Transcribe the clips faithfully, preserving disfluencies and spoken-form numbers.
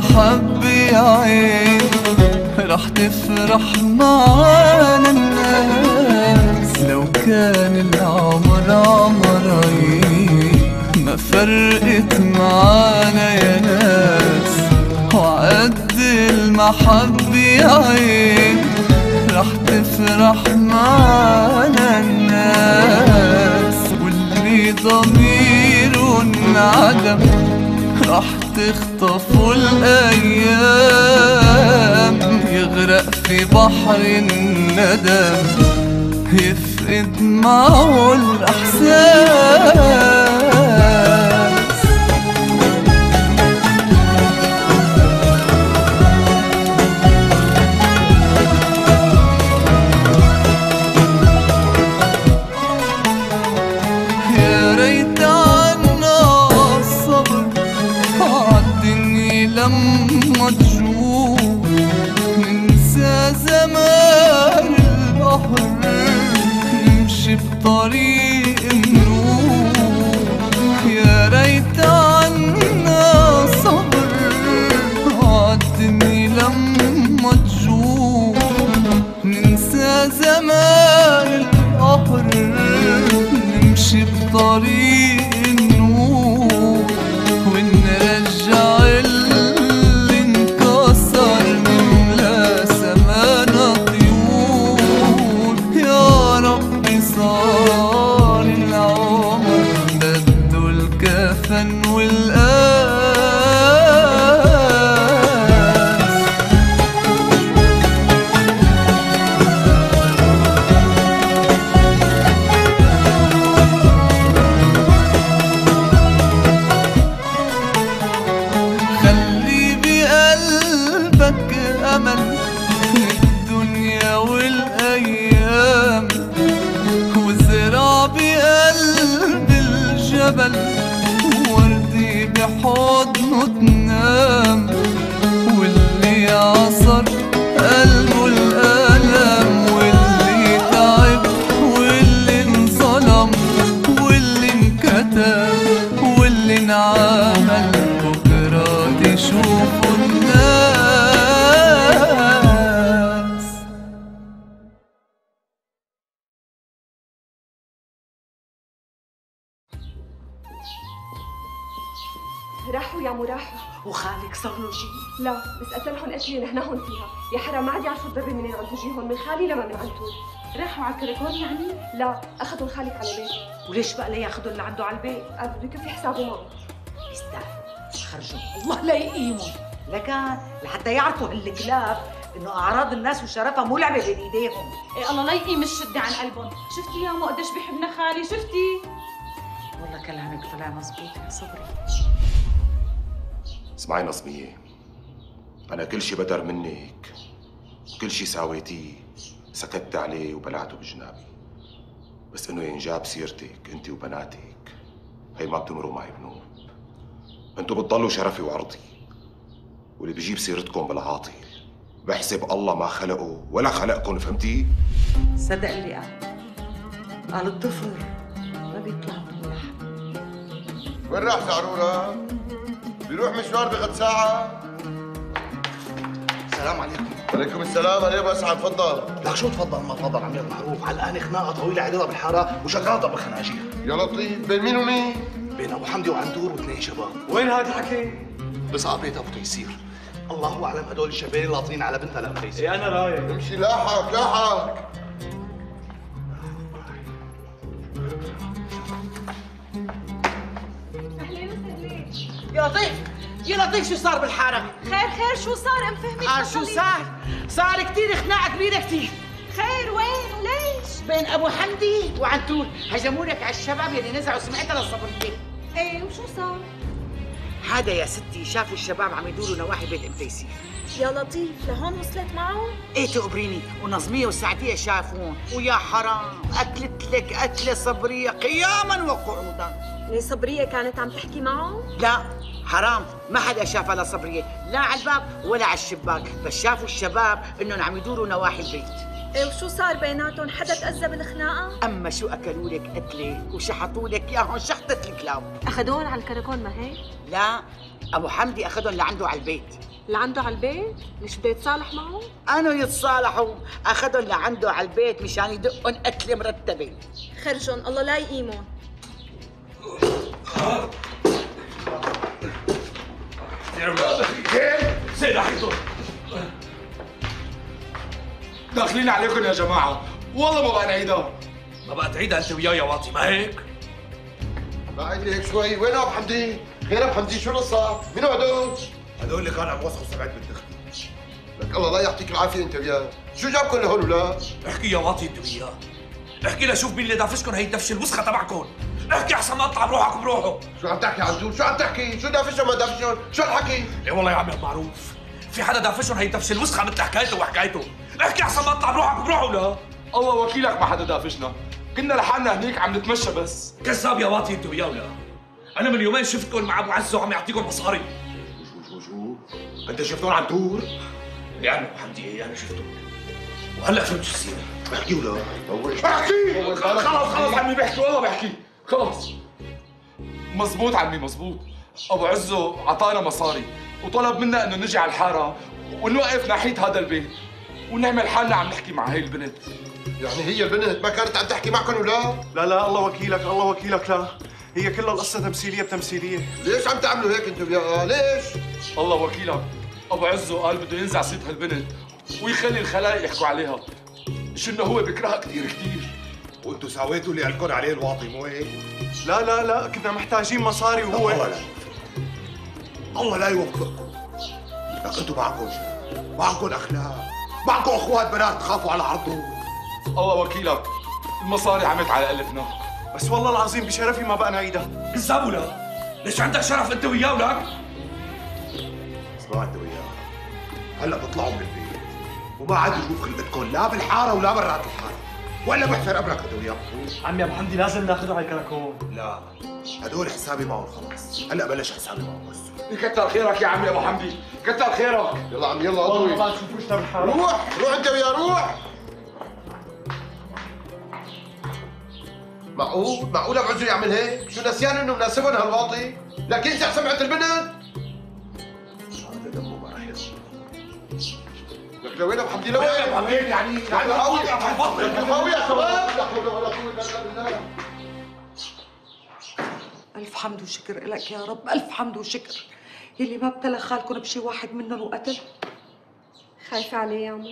حبي عين رح تفرح معانا الناس، لو كان العمر عمرين ما فرقت معانا يا ناس. وعد المحبي عين رح تفرح معانا الناس، واللي ضميره انعدم رح تخطفه الأيام، يغرق في بحر الندم يفقد معه الإحساس. يا ريت عنا الصبر عالدنيا لما تشوف، ننسى زمان البحر نمشي بطريق النور. يا ريت عنا صبر عالدنيا لما تشوف، ننسى زمان البحر نمشي بطريق النور، ونرجع اللي انكسر نملى سمانا طيور. يا رب صار العمر بده الكفن والقلب، وردي بحضنه تنام، واللي عصر قلبه الألم، واللي تعب واللي انظلم واللي انكتب واللي انعمل، بكرة تشوفه الناس. راحوا يا مراحوا وخالك صار له شيء؟ لا بس قتلهم أشياء نهنهن فيها، يا حرام ما عاد يعرفوا الضربة منين عم تجيهم، من خالي لما من عندهم. راحوا على كركون يعني؟ لا أخذوا خالك على البيت. وليش بقى لا ياخذوا اللي عنده على البيت؟ بده يكفي حسابه معه. يستاهل مش خرجوا، الله لا يقيمهم، لكان لحتى يعرفوا هالكلاب انه اعراض الناس وشرفها ملعبه بين ايديهم. إيه الله لا يقيم الشده عن قلبهم، شفتي يا مو قديش بحبنا خالي، شفتي؟ والله كلامك طلع مزبوط يا صبري. اسمعي نظمية، أنا كل شي بدر منك، كل شي ساويتيه سكتت عليه وبلعته بجنابي، بس إنه ينجاب سيرتك أنت وبناتك هي ما بتمروا معي بنوب، أنتوا بتضلوا شرفي وعرضي، واللي بجيب سيرتكم بالعاطل بحسب الله ما خلقه ولا خلقكم، فهمتي؟ صدق اللي قال، قال الطفل ما بيطلع من لحم. وين راح زعرورة؟ بيروح مشوار بغد ساعة. السلام عليكم. وعليكم السلام. عليكم اسعد. تفضل. لك شو تفضل ما تفضل عمير معروف، علقانة خناقة طويلة عريضة بالحارة وشغال طبخ خناجير. يا لطيف، بين مين ومين؟ بين أبوحمدي وعنتور واثنين شباب. وين هاد الحكي؟ بصعب يطفطوا يصير، الله أعلم هدول الشبابين لاطين على بنتها لأمريسي. إيه أنا رايح. امشي لاحق لاحق. يا لطيف يا لطيف شو صار بالحارة؟ خير خير شو صار؟ ام فهمي آه شو صار؟ صار كثير خناقة كبيرة كثير. خير وين وليش؟ بين ابو حمدي وعنتور، هجموا لك على الشباب يلي نزعوا سمعتها للصبرية. ايه وشو صار؟ هذا يا ستي شافوا الشباب عم يدوروا نواحي بيت ام تيسير. يا لطيف لهون وصلت معهم؟ ايه تقبريني، ونظمية والسعدية شافوهم، ويا حرام قتلت لك قتلة صبرية قياما وقعودا. ليه صبرية كانت عم تحكي معهم؟ لا حرام، ما حدا شافها لا صبرية، لا على الباب ولا على الشباك، بس شافوا الشباب انهم عم يدوروا نواحي البيت. ايه وشو صار بيناتهم؟ حدا تأذى بالخناقة؟ أما شو أكلوا لك قتلة وشحطوا لك ياهم شحطة الكلاب. أخذوهم على الكراكون ما هيك؟ لا، أبو حمدي أخذهم لعنده على البيت. لعنده على البيت؟ مش بده يتصالح معهم؟ أنو يتصالحوا، أخذهم لعنده على البيت مشان يعني يدقهم قتلة مرتبة. خرجهم، الله لا يقيمهم. داخلين عليكم يا جماعة، والله ما بقى نعيدها. ما بقى تعيدها أنت وياي يا واطي ما هيك؟ بعد لي هيك شوي، وين أبو حمدي؟ غير أبو حمدي شو القصة؟ مين هدول؟ هدول اللي كانوا عم يوسخوا سمعة بنت أختي. لك الله لا يعطيك العافية أنت وياه، شو جابكم لهون ولا؟ احكي يا واطي أنت وياه، احكي لشوف مين اللي دافشكم هي الدفشة الوسخة تبعكم، احكي أحسن ما أطلع بروحك وبروحه. شو عم تحكي عجول؟ شو عم تحكي؟ شو دافشهم ما دافشهم؟ شو الحكي؟ إيه والله يا عمي معروف، في حدا دافشهم هي الدفشة الوسخة مثل حكايته وحكايته. احكي احسن ما اطلع بروحك وبروحه. لا الله وكيلك ما حدا دافشنا، كنا لحالنا هنيك عم نتمشى بس. كذاب يا واطي انت وياه. ولا انا من يومين شفتكم مع ابو عزه وعم يعطيكم مصاري. شو شو شو انت شفتهم عم تدور؟ يعني ابو حمدي ايه انا شفتهم وهلا فهمت شو يصير. احكي ولا احكي؟ خلص خلص عمي بحكي والله بحكي خلص. مزبوط عمي مزبوط، ابو عزه عطانا مصاري وطلب منا انه نجي على الحاره ونوقف ناحيه هذا البيت ونعمل حالنا عم نحكي مع هي البنت. يعني هي البنت ما كانت عم تحكي معكم ولا؟ لا لا الله وكيلك الله وكيلك لا، هي كلها القصة تمثيلية بتمثيلية. ليش عم تعملوا هيك انتم وياها؟ ليش؟ الله وكيلك، أبو عزه قال بده ينزع صيت هالبنت ويخلي الخلايق يحكوا عليها، مش انه هو بكرهها كثير كثير. وانتم سويتوا اللي قلكم عليه الواطي مو هيك؟ لا لا لا كنا محتاجين مصاري وهو الله لا الله لا يوفقكم. لك انتم معكم معكم أخلاق، معكم اخوات بنات تخافوا على عرضهم. الله وكيلك المصاري عملت على قلبنا، بس والله العظيم بشرفي ما بقى نعيدها. كذاب ولا؟ ليش عندك شرف انت وياه ولك؟ اسمع انت وياه، هلا بطلعوا من البيت وما عاد بشوف خلقتكم لا بالحاره ولا برات الحاره، ولا بحفر قبرك انت وياه. عمي ابو حمدي لازم ناخذهم على الكراكون. لا هدول حسابي معهم خلاص، هلا بلش حسابي معهم بس. كتر خيرك يا عمي ابو حمدي، كتر خيرك. يلا عمي يلا اطوي والله ما تشوفوش تبحر. روح روح انت ويا روح. معقول معقول ابو عزو يعمل هيك؟ شو نسيان انه مناسبهم هالواطي؟ لك ينزع سمعة البنت؟ هذا دمه ما راح يصير. لك لوين ابو حمدي لوين؟ ابو حمدي يعني يعني قوي قوي يا شباب. لا حول ولا قوة الا بالله. ألف حمد وشكر إلك يا رب، ألف حمد وشكر يلي ما ابتلى خالكن بشي واحد منهم وقتل. خايفة عليه يا عمو؟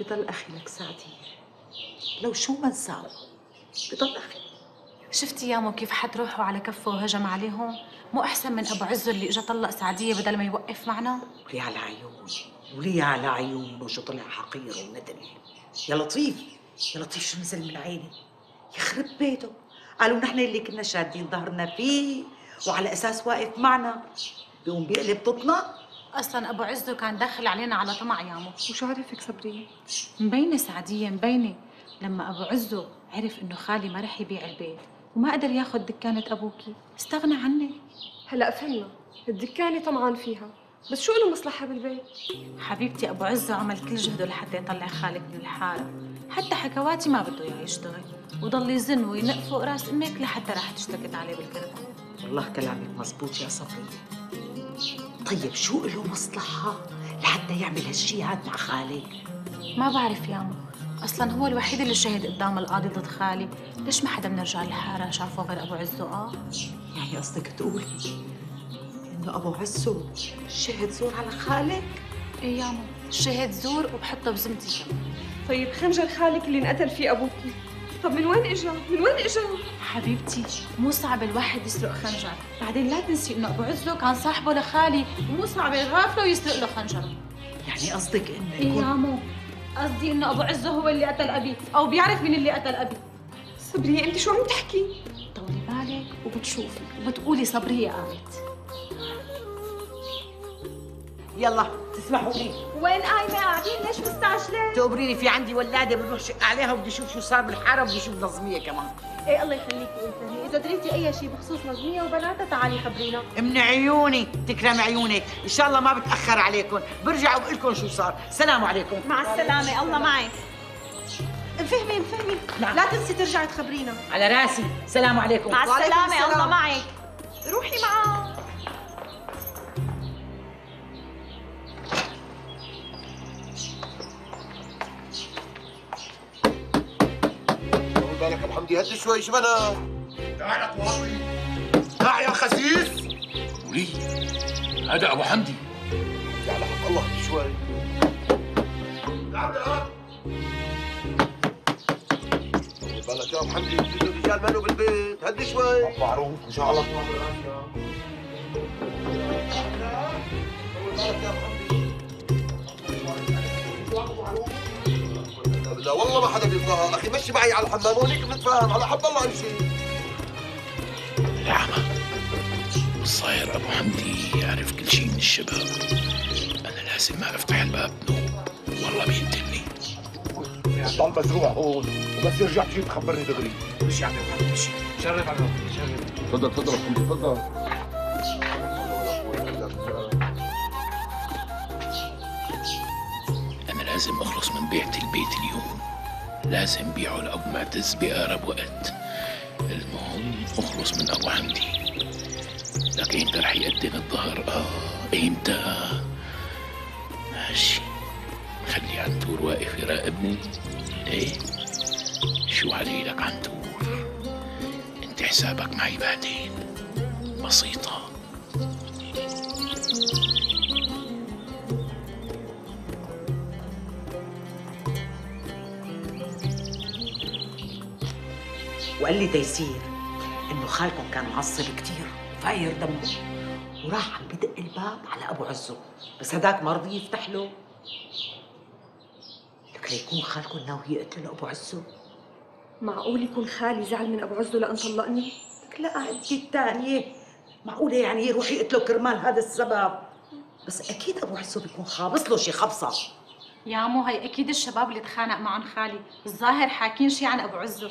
بضل أخي لك سعدية، لو شو ما انساه بضل أخي. شفتي يا عمو كيف حط روحه على كفه وهجم عليهم؟ مو أحسن من أبو عزو اللي إجا طلق سعدية بدل ما يوقف معنا؟ ولي على عيونه، ولي على عيونه شو طلع حقير وندلي. يا لطيف يا لطيف شو نزل من عيني، يخرب بيته. قالوا نحن اللي كنا شادين ظهرنا فيه وعلى اساس واقف معنا، بيقوم بيقلب بطنا. اصلا ابو عزو كان داخل علينا على طمع يا عمو. وشو عرفك صبريه؟ مبينه سعديه مبينه، لما ابو عزو عرف انه خالي ما رح يبيع البيت وما قدر ياخذ دكانه ابوكي استغنى عني. هلا فهمنا الدكانه طمعان فيها، بس شو له مصلحه بالبيت؟ حبيبتي ابو عزو عمل كل جهده لحتى يطلع خالك من الحاره، حتى حكواتي ما بده اياه يشتغل وضل يزن وينق فوق راس امك لحتى راحت اشتكت عليه بالكركون. والله كلامك مزبوط يا صبريه. طيب شو له مصلحه لحتى يعمل هالشي هاد مع خالي؟ ما بعرف يا عمو، اصلا هو الوحيد اللي شهد قدام القاضي ضد خالي، ليش ما حدا من رجال الحاره شافه غير ابو عزو؟ اه يعني قصدك تقولي انه ابو عزو شهد زور على خالك؟ ايه يا عمو شهد زور وبحطه بزمتي كمان. طيب خنجر خالك اللي انقتل فيه ابوكي، طب من وين اجا؟ من وين اجا؟ حبيبتي مو صعب الواحد يسرق خنجر، بعدين لا تنسي انه ابو عزو كان صاحبه لخالي، مو صعب يغافله ويسرق له خنجر. يعني قصدك انه يكون ايه يا عمو؟ قصدي انه ابو عزو هو اللي قتل ابي، او بيعرف مين اللي قتل ابي. صبريه انت شو عم تحكي؟ طولي بالك وبتشوفي وبتقولي صبريه قالت. يلا تسمحوا لي وين قايمه قاعدين؟ ليش مستعجله؟ تقبريني في عندي ولاده بنروح شق عليها وبدي اشوف شو صار بالحاره وبدي اشوف نظميه كمان. ايه الله يخليكي يا فهمي، اذا دريتي اي شيء بخصوص نظميه وبناتها تعالي خبرينا. من عيوني، تكرم عيونك، ان شاء الله ما بتاخر عليكم، برجع وبقول لكم شو صار، سلام عليكم. مع السلامه، الله معك. مفهمي مفهمي، نعم. لا تنسي ترجعي تخبرينا. على راسي، سلام عليكم. مع السلامه، الله معك. روحي معه. بالك ابو حمدي، هدي شوي شبنا. تعالك واطي. لا يا خسيس. ولي هذا ابو حمدي. تعال حق الله هدي شوي. تعال تعال. بالك يا ابو حمدي، الرجال مالو بالبيت، هدي شوي. ابو معروف ان شاء الله. بالك يا ابو حمدي. ابو معروف. لا والله ما حدا بيرضاها، اخي مشي معي على الحمام وهنيك بنتفاهم، على حب الله امشي. العمى الصاير ابو حمدي يعرف كل شيء من الشباب، انا لازم ما افتح الباب نوم، والله بيقتلني. ضل مزروع هون، وبس يرجع تجي تخبرني دغري. مشي عم يا مشي، شرف على الروح، شرف. تفضل تفضل تفضل. لازم اخلص من بيعة البيت اليوم، لازم بيعه لأبو معتز بأقرب وقت. المهم اخلص من ابو حمدي، لكن امتى رح يقدم الظهر؟ اه امتى؟ ماشي، خلي عنتور واقف يراقبني. ايه شو علي لك عنتور، انت حسابك معي بعدين، بسيطة. وقال لي تيسير انه خالكم كان معصب كثير وفاير دمه، وراح عم بدق الباب على ابو عزو، بس هداك ما رضي يفتح له. لك ليكون خالكم ناوي يقتل ابو عزو؟ معقول يكون خالي زعل من ابو عزو لان طلقني؟ لك لا عدتي الثانيه، معقوله يعني يروح يقتله كرمال هذا السبب؟ بس اكيد ابو عزو بيكون خابص له شي خبصه. يا عمو هي اكيد الشباب اللي تخانق معهم خالي، الظاهر حاكين شي عن ابو عزو.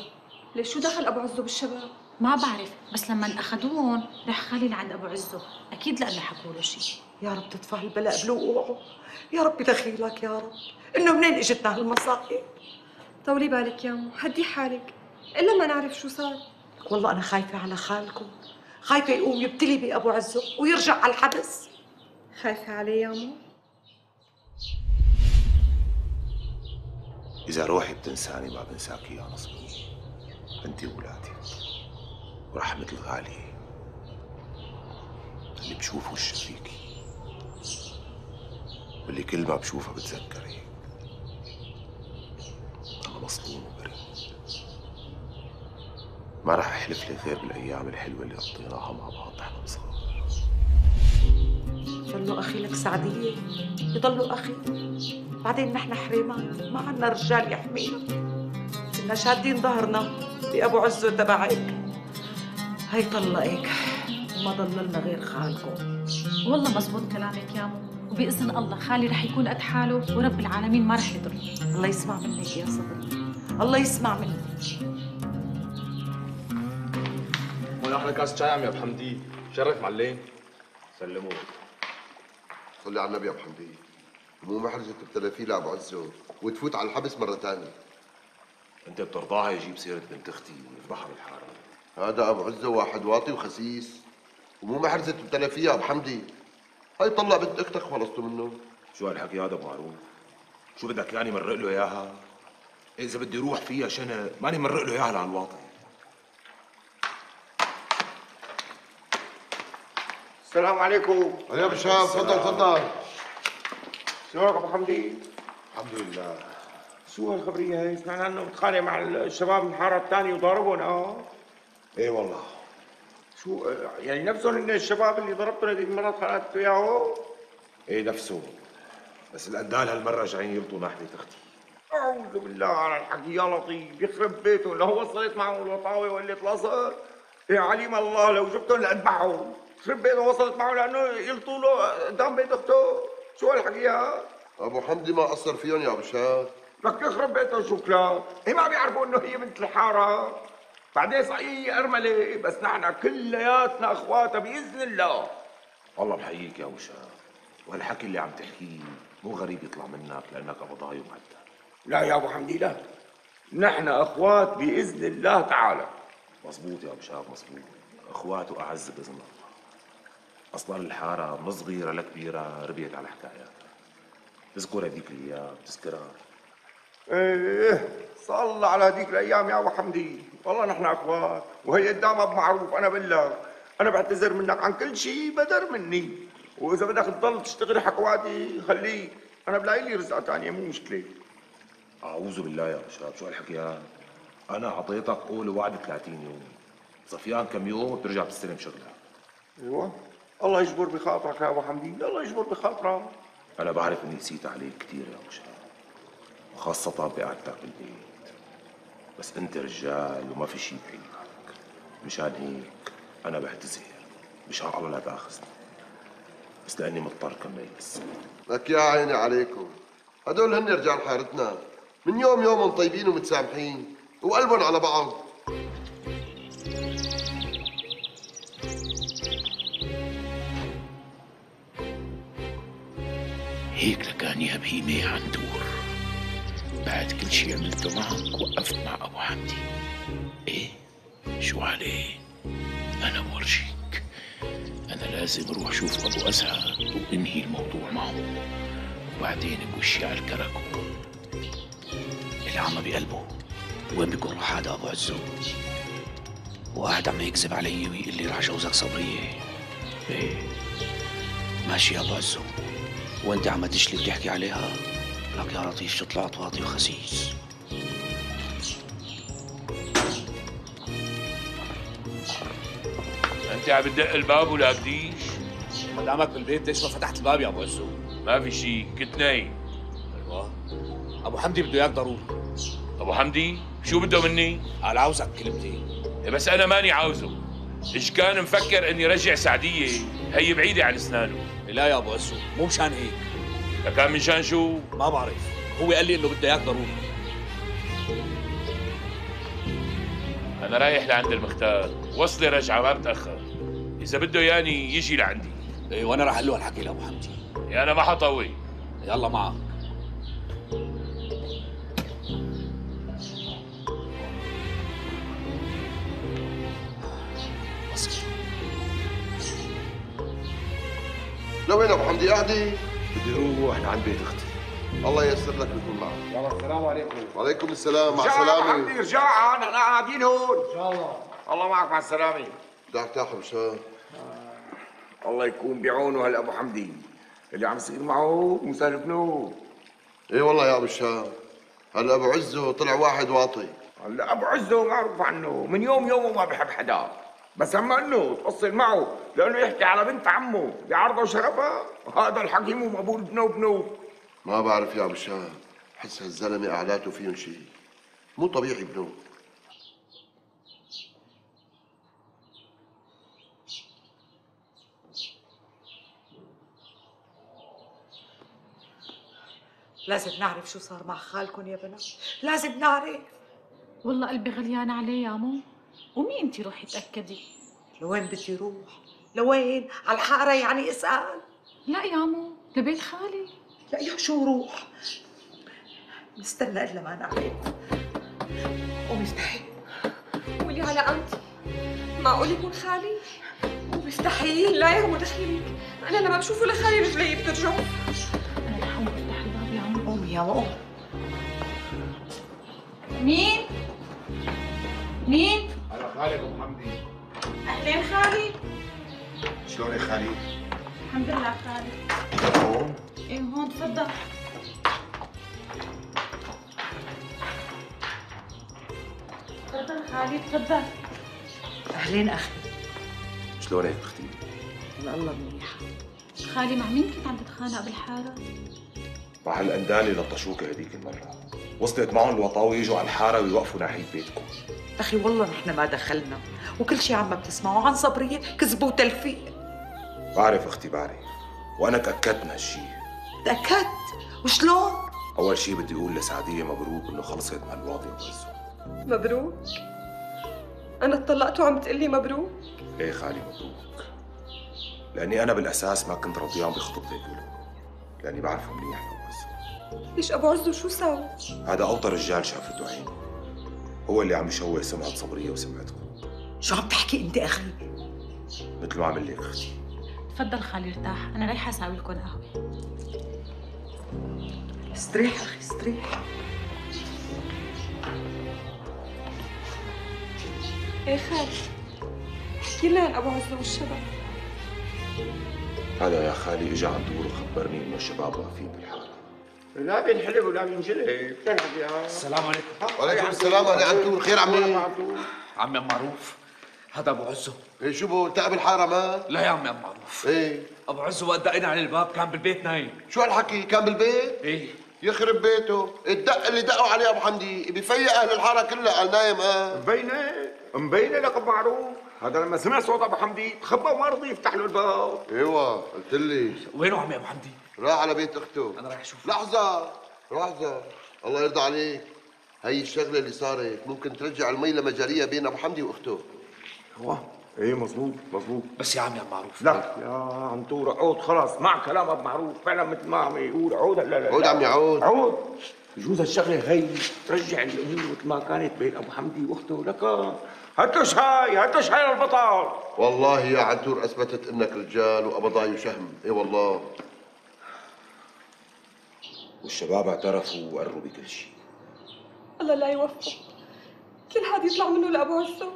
ليش شو دخل ابو عزو بالشباب؟ ما بعرف، بس لما اخذوهم راح خالي لعند ابو عزو، اكيد لانه حكوا له شيء. يا رب تدفع البلاء بلوقعه، يا رب دخيلك يا رب، انه منين اجتنا هالمصائب؟ طولي بالك يا مو، هدي حالك، الا ما نعرف شو صار. والله انا خايفه على خالكم، خايفه يقوم يبتلي بابو عزو ويرجع على الحبس. خايفه عليه يا مو؟ اذا روحي بتنساني ما بنساكي يا نصمي، انتي وولادي ورحمة الغالي اللي بشوفه الشريكي، واللي كل ما بشوفها بتذكري انا مصدوم وبرد. ما راح احلف لي غير بالايام الحلوه اللي قضيناها مع بعض نحن صغار. ضلوا اخي لك سعديه، يضلوا اخي، بعدين نحن حريمان، ما عندنا رجال يحمينا، كنا شادين ظهرنا بأبو عزو تبعك. هي طلقك وما ضل لنا غير خالكم. والله مزبوط كلامك يا مو، وبإذن الله خالي رح يكون قد حاله ورب العالمين ما رح يضره. الله يسمع منك يا صبري، الله يسمع منك. هون أحلى كاس شاي عم يا أبو حمدي، شرف معلم. سلموا. صلي على النبي يا أبو حمدي، مو محرجة تبتلفي لأبو عزو وتفوت على الحبس مرة ثانية. انت بترضاها يجيب سيره بنت اختي ويفضحها بالحاره؟ هذا ابو عزو واحد واطي وخسيس، ومو محرزه تبتلى فيها ابو حمدي. هي طلع بنت اختك خلصتوا منه. شو هالحكي هذا ابو معروف؟ شو بدك يعني مرق له اياها؟ اذا بدي روح فيها شنق ماني مرق له اياها لعن واطي. السلام عليكم. يا ابو شاب تفضل تفضل. شلونك ابو حمدي؟ الحمد لله. شو هالخبرية هي؟ سمعنا انه بتخانق مع الشباب من الحارة الثانية وضاربهم. اه ايه والله. شو يعني نفسهم هن الشباب اللي ضربتهم هذيك المرة خانقت وياهم؟ ايه نفسهم، بس القدال هالمرة جايين يلطوا ناحية اختي. أعوذ بالله على الحكي يا لطيف، يخرب بيتهم لو وصلت معهم الوطاوة وقلة الأصل يا عليم الله لو جبتهم لأذبحهم، يخرب بيتهم وصلت معهم لأنه يلطوا له قدام بيت أخته. شو هالحكي هاد؟ أبو حمدي ما قصر فيهم يا أبو شاد، لك يخرب بيتها وشوكلات، هي ما بيعرفوا انه هي بنت الحاره. بعدين صحيح هي ارمله، بس نحن كلياتنا اخواتها باذن الله. الله بحييك يا وشام، والحكي اللي عم تحكيه مو غريب يطلع منك لانك ابو ضاي ومهدد. لا يا ابو حمدي لا، نحن اخوات باذن الله تعالى. مظبوط يا ابو شاب مظبوط، اخوات واعز باذن الله. اصلا الحاره من صغيره لكبيره ربيت على حكاياتها. تذكر هذيك الايام بتذكرها؟ ايه صلى على هذيك الايام يا ابو حمدي، والله نحن اخوات وهي قدام ابو معروف. انا بقول لك انا بعتذر منك عن كل شيء بدر مني، واذا بدك تضل تشتغل حكواتي خليك، انا بلاقي لي رزقه ثانيه مو مشكله. اعوذ بالله يا شباب شو هالحكي هذا؟ انا اعطيتك قول ووعد ثلاثين يوم، صفيان كم يوم بترجع بتستلم شغلك. ايوه الله يجبر بخاطرك يا ابو حمدي، الله يجبر بخاطرك. انا بعرف اني قسيت عليك كثير يا ابو شباب، وخاصة بقعدتك بالبيت، بس انت رجال وما في شيء بعيدك، مشان هيك انا بعتذر، مشان الله لا تاخذني، بس لاني مضطر كمل. بس لك يا عيني عليكم، هدول هن رجال حارتنا، من يوم يومهم طيبين ومتسامحين وقلبهم على بعض. هيك لكان يا بهيمة عن دور. بعد كل شي عملته معك وقفت مع أبو حمدي. إيه؟ شو عليه؟ أنا بورجيك، أنا لازم أروح شوف أبو أسعد وأنهي الموضوع معه، وبعدين بوشي على الكركوك. العمى بقلبه، وين بيكون راح هذا أبو عزو؟ وقاعد عم يكذب علي ويقول لي راح جوزك صبرية. إيه؟ ماشي يا أبو عزو، وأنت عم تشلي بتحكي عليها؟ لك يا لطيف شو طلعت واطي وخسيس. انت عم تدق الباب ولا بديش؟ ما دامك بالبيت ليش ما فتحت الباب يا ابو عزو؟ ما في شيء كنت نايم. ايوه ابو حمدي بده اياك ضروري. ابو حمدي شو بده مني؟ قال عاوزك كلمتين. بس انا ماني عاوزه، ايش كان مفكر اني رجع سعديه؟ هي بعيده عن اسنانه. لا يا ابو عزو مو مشان هيك. لكان من شان شو؟ ما بعرف، هو قال لي انه بده اياك ضروري. انا رايح لعند المختار، وصلي رجعه ما بتاخر، اذا بده ياني يجي لعندي. ايه وانا راح اقول له هالحكي لابو حمدي. ايه انا ما حطوي. يلا معك. لوين ابو حمدي قاعدي؟ بدي اروح لعند بيت اختي. الله ييسر لك ويكون معك. يلا السلام عليكم. وعليكم السلام، مع السلامه. يا حبيبي ارجع، نحن قاعدين هون. ان شاء الله. الله معك مع السلامه. بدك ترتاح مشان آه. الله يكون بعونه هلا ابو حمدي، اللي عم يصير معه مسالف نور. اي والله يا ابو الشام، هلا ابو عزو طلع واحد واطي. هلا ابو عزو معروف عنه، من يوم يومه ما بحب حدا، بس اما انه تفصل معه لانه يحكي على بنت عمه بعرضه شرفها، هذا الحكي مو مقبول. بنو بنو ما بعرف يا ابو الشام، بحس هالزلمه اعلاته فيهم شيء مو طبيعي. بنو لازم نعرف شو صار مع خالكم يا بنات، لازم نعرف. والله قلبي غليان عليه يا مو، ومين انتي روحي تأكدي؟ لوين بدي روح؟ لوين؟ على الحارة يعني اسأل؟ لا يا مو، لبيت خالي. لا يا شو روح؟ نستنى إلا ما نعرف. قومي افتحي. قولي على عمتي، معقول يكون خالي؟ مستحيل، لا يا مو دخيلك، أنا لما بشوفه لخالي رجلي بترجف. أنا رح أقوم أفتح الباب يا مو. قومي يا مو قومي. مين؟ مين؟ أنا خالي أبو حمدي. أهلين خالي. شلونك خالي؟ الحمد لله خالي. هون؟ إيه هون تفضل. تفضل خالي تفضل. أهلين أخي. شلونك أختي؟ والله الله منيحة. خالي مع مين كنت عم تتخانق بالحارة؟ مع هالأندالة لطشوكة هذيك المرة، وصلت معهم الوطاوي يجوا على الحارة ويوقفوا ناحية بيتكم. أخي والله نحن ما دخلنا، وكل شيء عم بتسمعوا عن صبرية كذب وتلفيق. بعرف أختي بعرف، وأنا تأكدت من هالشيء. تأكدت؟ وشلون؟ اول شيء بدي اقول لسعديه مبروك انه خلصت من الواضي وبرزه. مبروك؟ انا اتطلقت وعم تقلي مبروك؟ ايه خالي مبروك، لاني انا بالاساس ما كنت راضيان بخطبتك له، لاني بعرفه منيح ابو عزو. ليش ابو عزو شو سوى؟ هذا اوطى رجال شافته عينه، هو اللي عم يشوه سمعه صبريه وسمعتكم. شو عم تحكي انت اخي؟ مثل ما عمل لك اختي. تفضل خالي ارتاح، انا رايحه اساوي لكم قهوه. استريح اخي استريح. ايه خالي احكي لنا عن ابو عزو والشباب. هذا يا خالي اجى عن دوره خبرني انه الشباب واقفين بالحاره. لا بينحلب ولا بينجلب، بتنحب يا السلام عليكم. وعليكم السلام ورحمه الله وبركاته، خير عمي؟ عمي معروف هذا ابو عزو. ايه شو بو انت بالحاره ما؟ لا يا عمي عم معروف. ايه ابو عزو وقت دقينا على الباب كان بالبيت نايم. شو هالحكي؟ كان بالبيت؟ ايه يخرب بيته، الدق اللي دقوا عليه ابو حمدي بفيق اهل الحاره كلها قال نايم. اه مبينه مبينه لك ابو معروف، هذا لما سمع صوت ابو حمدي تخبى وما رضي يفتح له الباب. ايوه قلت لي. وينه عمي ابو حمدي؟ راح على بيت اخته. انا رايح اشوفه. لحظه لحظه، الله يرضى عليك، هي الشغله اللي صارت ممكن ترجع الميله مجاريه بين ابو حمدي واخته. هو ايه مظبوط مظبوط، بس يا عمي يا معروف. لا يا عم تورق عود خلاص مع كلام ابو معروف فعلا مثل ما عم يقول عود. لا لا عود عمي عود عود، بجوز هالشغله هي ترجع الامور مثل ما كانت بين ابو حمدي واخته. لك هاتوش هاي هاتوش هاي للبطل. والله يا عنتور اثبتت انك رجال وابضاي وشهم. اي والله. والشباب اعترفوا وقروا بكل شيء. الله لا يوفقه، كل حد يطلع منه لابو عزو.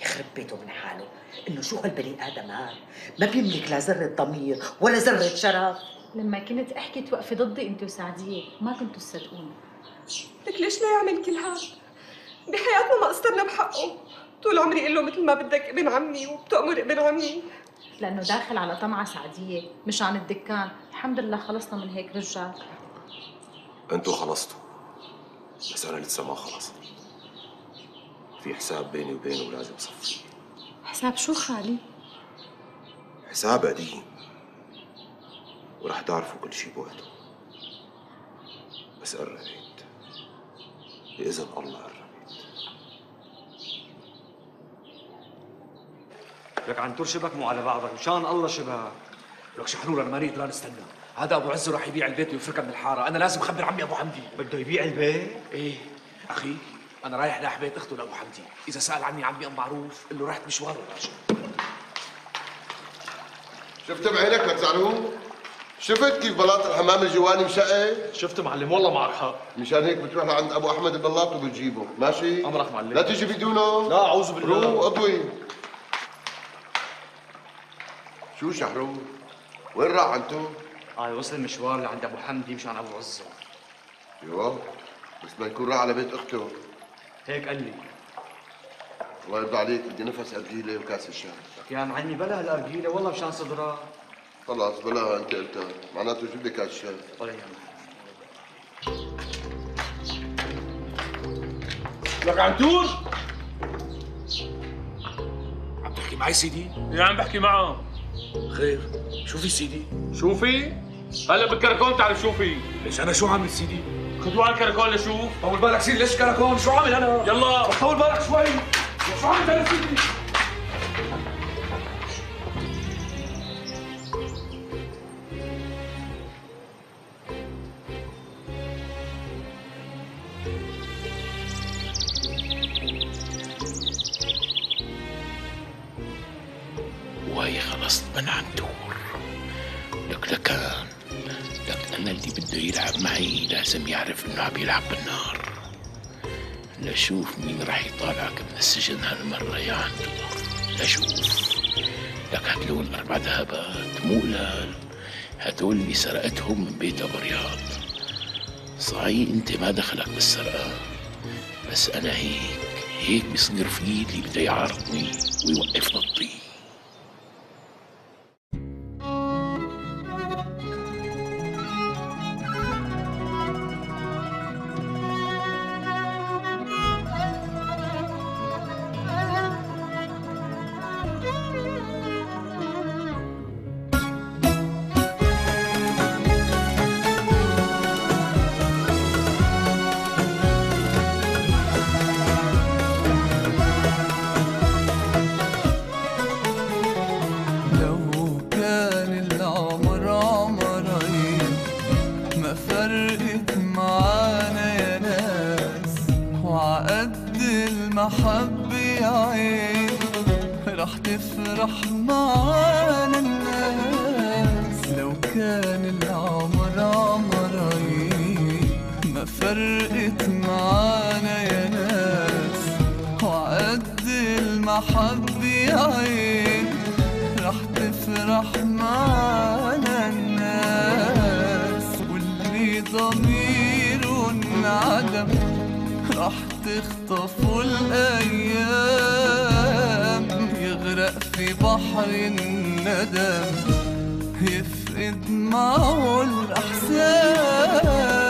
يخرب بيته من حاله، انه شو هالبني ادم هاد، ما بيملك لا ذره ضمير ولا ذره شرف. لما كنت احكي توقفي ضدي انت وسعديه، ما كنتوا تصدقوني. لك ليش لا يعمل كل هاد؟ بحياتنا ما قصرنا بحقه، طول عمري قله مثل ما بدك ابن عمي وبتأمر ابن عمي. لأنه داخل على طمعة سعدية مش عن الدكان، الحمد لله خلصنا من هيك رجال. أنتوا خلصتوا، بس أنا لسه ما خلصت. في حساب بيني وبينه ولازم صفي. حساب شو خالي؟ حساب قديم، ورح تعرفوا كل شيء بوقته. بس قربت، بإذن الله قربت. لك عنتور شبك مو على بعضك، مشان الله شبك. لك شحرورة المريض لا نستنى، هذا ابو عزو راح يبيع البيت ويفركها من الحاره، انا لازم اخبر عمي ابو حمدي. بده يبيع البيت؟ ايه اخي انا رايح لاح بيت اخته لابو حمدي، اذا سال عني عمي ام معروف قل له رحت مشوار وراجع. شفت بعينك لك زعلوم؟ شفت كيف بلاط الحمام الجواني مشقق؟ شفت معلم والله معك حق، مشان هيك بتروح لعند ابو احمد البلاط وبتجيبه، ماشي؟ امرك معلم، لا تجي بدونه. لا اعوذ بالله. روح اضوي. شو شحرور؟ وين راح عنتور؟ آه وصل مشوار لعند ابو حمدي مشان ابو عزو. ايوه بس ما يكون راح على بيت اخته. هيك قال لي. الله يرضى عليك بدي نفس ارجيله وكاس الشاي. لك يا معلمي بلا هالارجيله والله مشان صدرها. خلاص بلاها انت قلتها، معناته جيب لي كاس الشاي. طيب يا معلم. لك عنتور؟ عم تحكي معي سيدي؟ ايه عم بحكي معه. خير شو في سيدي؟ شو في؟ هلا بالكركون تعرف شو في. ليش انا شو عامل سيدي؟ خذوا على الكركون لشوف. طول بالك سيدي، ليش كركون؟ شو عامل انا؟ يلا طول بالك شوي. شو عامل انا سيدي؟ وهي خلصت من عنتور. لك لكان لك انا اللي بده يلعب معي لازم يعرف انه عم يلعب بالنار. لشوف مين رح يطالعك من السجن هالمره يا عنتور، لشوف. لك هدول اربع ذهبات مو قلال، هدول اللي سرقتهم من بيت ابو رياض. صحيح انت ما دخلك بالسرقه، بس انا هيك هيك بيصير فيي اللي بده يعارضني ويوقف ضدي. عقد المحبة يا عين رح تفرح معانا الناس. لو كان العمر عمرين ما فرقت معانا يا ناس. وعقد المحبة يا عين رح تفرح معانا الناس. واللي ضميره انعدم رح تخطفوا الأيام. يغرق في بحر الندم يفقد معه الإحساس.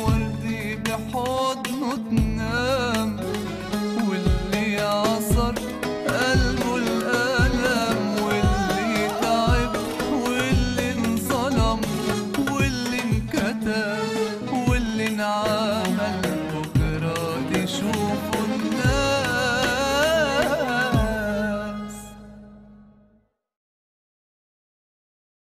وردي بحضن